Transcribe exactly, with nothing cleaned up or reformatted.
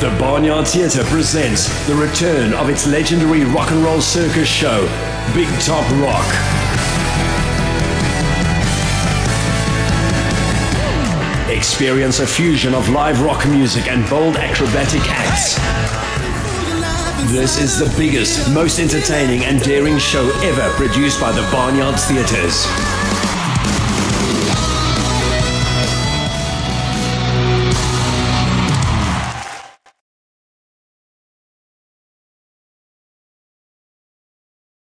The Barnyard Theatre presents the return of its legendary rock and roll circus show, Big Top Rock. Experience a fusion of live rock music and bold acrobatic acts. This is the biggest, most entertaining and daring show ever produced by the Barnyard Theatres.